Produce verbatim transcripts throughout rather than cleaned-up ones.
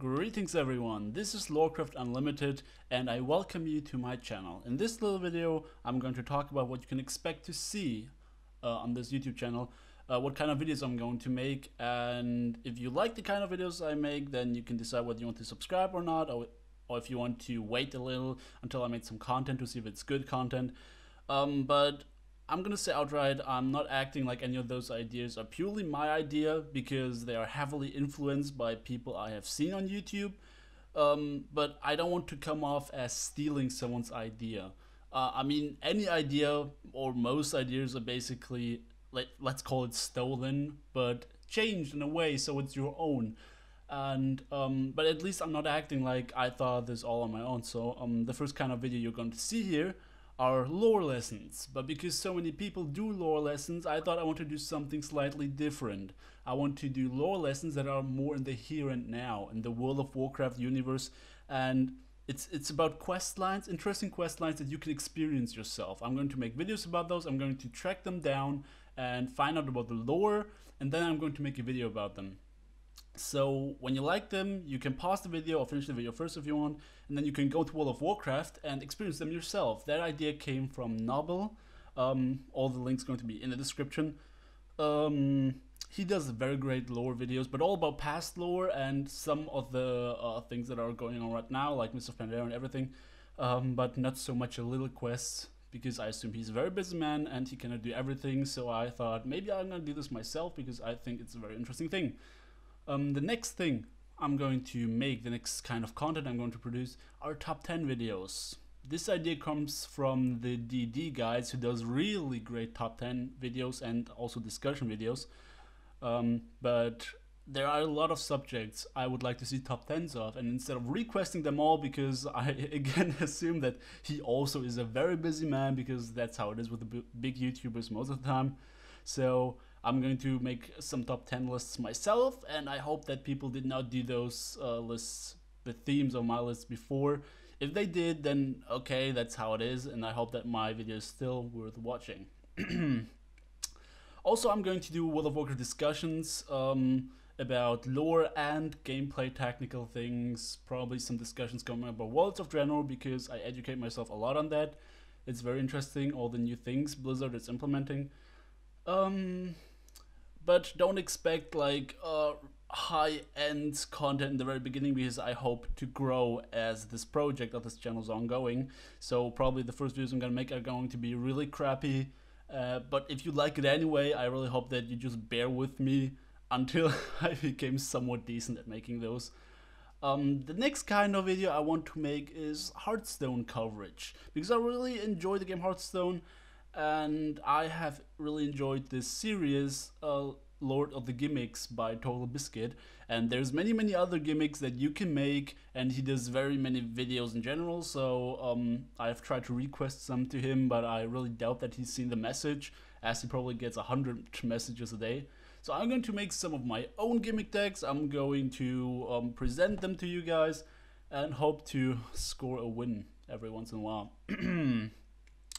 Greetings everyone, this is Lorecraft Unlimited and I welcome you to my channel. In this little video I'm going to talk about what you can expect to see uh, on this YouTube channel, uh, what kind of videos I'm going to make, and if you like the kind of videos I make then you can decide whether you want to subscribe or not, or, or if you want to wait a little until I make some content to see if it's good content. Um, but I'm gonna say outright, I'm not acting like any of those ideas are purely my idea because they are heavily influenced by people I have seen on YouTube, um, but I don't want to come off as stealing someone's idea. Uh, I mean, any idea or most ideas are basically, let, let's call it stolen, but changed in a way so it's your own. And um, but at least I'm not acting like I thought this all on my own, so um, the first kind of video you're going to see here are lore lessons, but because so many people do lore lessons, I thought I want to do something slightly different. I want to do lore lessons that are more in the here and now, in the World of Warcraft universe, and it's it's about quest lines, interesting quest lines that you can experience yourself. I'm going to make videos about those, I'm going to track them down and find out about the lore, and then I'm going to make a video about them. So when you like them, you can pause the video or finish the video first if you want, and then you can go to World of Warcraft and experience them yourself. That idea came from Nobbel. Um, all the links are going to be in the description. Um, he does very great lore videos, but all about past lore and some of the uh, things that are going on right now, like Mists of Pandaria and everything, um, but not so much a little quests, because I assume he's a very busy man and he cannot do everything, so I thought maybe I'm gonna do this myself because I think it's a very interesting thing. Um, the next thing I'm going to make, the next kind of content I'm going to produce, are top ten videos. This idea comes from the TheDDGuides, who does really great top ten videos and also discussion videos. Um, but there are a lot of subjects I would like to see top tens of, and instead of requesting them all, because I again assume that he also is a very busy man, because that's how it is with the big YouTubers most of the time. So I'm going to make some top ten lists myself, and I hope that people did not do those uh, lists, the themes of my list before. If they did, then okay, that's how it is, and I hope that my video is still worth watching. Also, I'm going to do World of Warcraft discussions um, about lore and gameplay technical things, probably some discussions coming up about Worlds of Draenor, because I educate myself a lot on that. It's very interesting, all the new things Blizzard is implementing. Um... But don't expect like uh, high-end content in the very beginning, because I hope to grow as this project of this channel is ongoing. So probably the first videos I'm gonna make are going to be really crappy. Uh, but if you like it anyway, I really hope that you just bear with me until I became somewhat decent at making those. Um, the next kind of video I want to make is Hearthstone coverage, because I really enjoy the game Hearthstone. And I have really enjoyed this series, uh, Lord of the Gimmicks by TotalBiscuit, and there's many many other gimmicks that you can make, and he does very many videos in general, so um, I've tried to request some to him, but I really doubt that he's seen the message, as he probably gets a hundred messages a day. So I'm going to make some of my own gimmick decks, I'm going to um, present them to you guys, and hope to score a win every once in a while.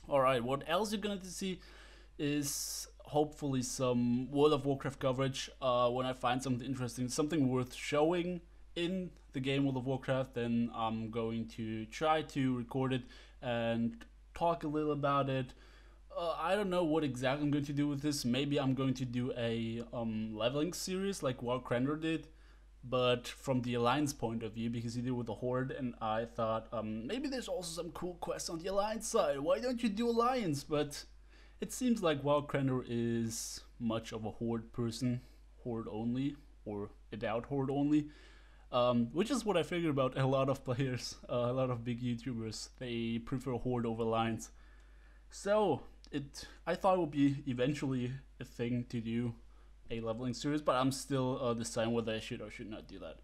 Alright, what else you're going to see is hopefully some World of Warcraft coverage. Uh, when I find something interesting, something worth showing in the game World of Warcraft, then I'm going to try to record it and talk a little about it. Uh, I don't know what exactly I'm going to do with this. Maybe I'm going to do a um, leveling series like Warcraft did, but from the Alliance point of view, because you deal with the Horde, and I thought um, maybe there's also some cool quests on the Alliance side, why don't you do Alliance? But it seems like Draenor is much of a Horde person, Horde only, or a doubt Horde only, um, which is what I figured about a lot of players, uh, a lot of big YouTubers, they prefer Horde over Alliance. So it, I thought it would be eventually a thing to do, a leveling series, but I'm still uh, deciding whether I should or should not do that.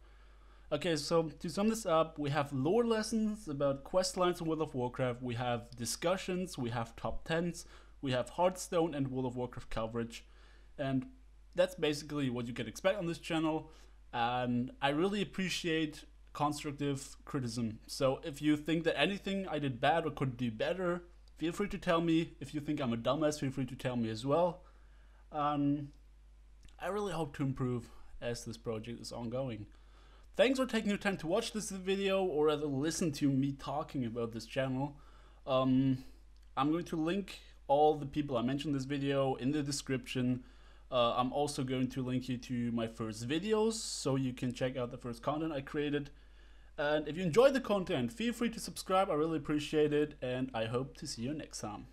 Okay, so to sum this up, we have lore lessons about quest lines in World of Warcraft, we have discussions, we have top tens, we have Hearthstone and World of Warcraft coverage, and that's basically what you can expect on this channel, and I really appreciate constructive criticism. So if you think that anything I did bad or could do better, feel free to tell me. If you think I'm a dumbass, feel free to tell me as well. Um, I really hope to improve as this project is ongoing. Thanks for taking your time to watch this video, or rather listen to me talking about this channel. Um, I'm going to link all the people I mentioned in this video in the description. Uh, I'm also going to link you to my first videos, so you can check out the first content I created. And if you enjoyed the content, feel free to subscribe. I really appreciate it, and I hope to see you next time.